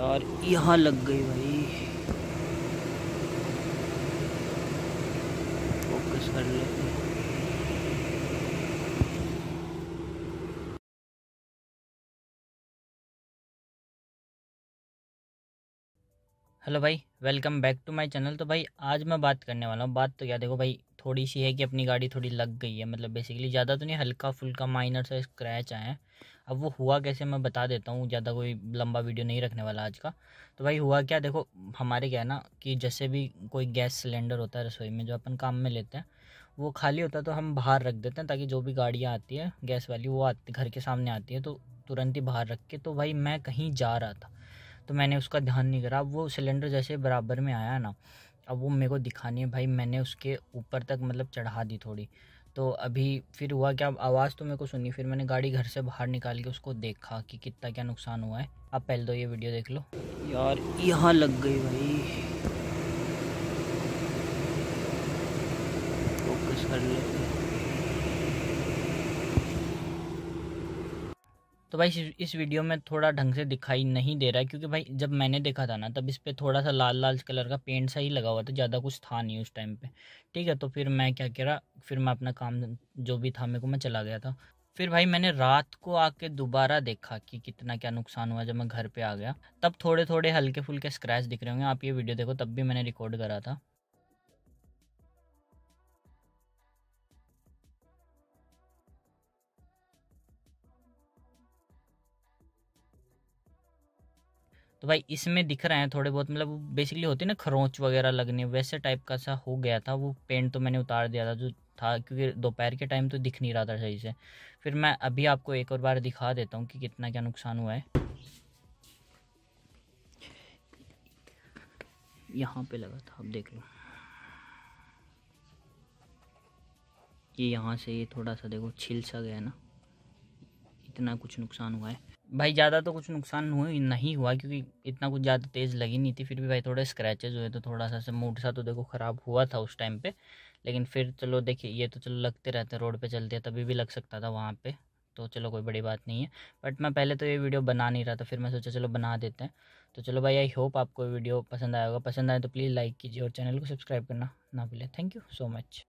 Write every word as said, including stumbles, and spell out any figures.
यार यहाँ लग गई भाई। फोकस कर ले। हेलो भाई, welcome back to my channel. तो भाई आज मैं बात करने वाला हूँ, बात तो क्या देखो भाई थोड़ी सी है कि अपनी गाड़ी थोड़ी लग गई है, मतलब बेसिकली ज़्यादा तो नहीं, हल्का फुल्का माइनर सा स्क्रैच आया है। अब वो हुआ कैसे मैं बता देता हूँ, ज़्यादा कोई लंबा वीडियो नहीं रखने वाला आज का। तो भाई हुआ क्या, देखो हमारे क्या है ना कि जैसे भी कोई गैस सिलेंडर होता है रसोई में जो अपन काम में लेते हैं, वो खाली होता है तो हम बाहर रख देते हैं, ताकि जो भी गाड़ियाँ आती है गैस वाली वो आती घर के सामने आती है तो तुरंत ही बाहर रख के। तो भाई मैं कहीं जा रहा था तो मैंने उसका ध्यान नहीं करा। अब वो सिलेंडर जैसे बराबर में आया ना, अब वो मेरे को दिखानी है भाई, मैंने उसके ऊपर तक मतलब चढ़ा दी थोड़ी। तो अभी फिर हुआ क्या, आवाज़ तो मेरे को सुनी, फिर मैंने गाड़ी घर से बाहर निकाल के उसको देखा कि कितना क्या नुकसान हुआ है। आप पहले तो ये वीडियो देख लो। यार यहाँ लग गई भाई। फोकस कर ले। तो भाई इस वीडियो में थोड़ा ढंग से दिखाई नहीं दे रहा है, क्योंकि भाई जब मैंने देखा था ना तब इस पर थोड़ा सा लाल लाल कलर का पेंट सा ही लगा हुआ था, ज़्यादा कुछ था नहीं उस टाइम पे। ठीक है, तो फिर मैं क्या करा, फिर मैं अपना काम जो भी था मेरे को मैं चला गया था। फिर भाई मैंने रात को आके दोबारा देखा कि कितना क्या नुकसान हुआ। जब मैं घर पर आ गया तब थोड़े थोड़े हल्के फुल्के स्क्रैच दिख रहे होंगे। आप ये वीडियो देखो, तब भी मैंने रिकॉर्ड करा था। तो भाई इसमें दिख रहे हैं थोड़े बहुत, मतलब बेसिकली होती है ना खरोंच वगैरह लगने, वैसे टाइप का सा हो गया था। वो पेंट तो मैंने उतार दिया था जो था, क्योंकि दोपहर के टाइम तो दिख नहीं रहा था सही से। फिर मैं अभी आपको एक और बार दिखा देता हूँ कि कितना क्या नुकसान हुआ है। यहाँ पे लगा था, आप देख लो, ये यहाँ से ये थोड़ा सा देखो छिल सा गया ना, इतना कुछ नुकसान हुआ है भाई। ज़्यादा तो कुछ नुकसान हुआ नहीं हुआ, क्योंकि इतना कुछ ज़्यादा तेज़ लगी नहीं थी। फिर भी भाई थोड़े स्क्रैचेज हुए तो थोड़ा सा मूड सा तो देखो ख़राब हुआ था उस टाइम पे। लेकिन फिर चलो देखिए, ये तो चलो लगते रहते हैं, रोड पे चलते हैं, तभी भी लग सकता था वहाँ पे, तो चलो कोई बड़ी बात नहीं है। बट मैं पहले तो ये वीडियो बना नहीं रहा था, फिर मैं सोचा चलो बना देते हैं। तो चलो भाई आई होप आपको वीडियो पसंद आया होगा, पसंद आए तो प्लीज़ लाइक कीजिए और चैनल को सब्सक्राइब करना ना भूलें। Thank you so much.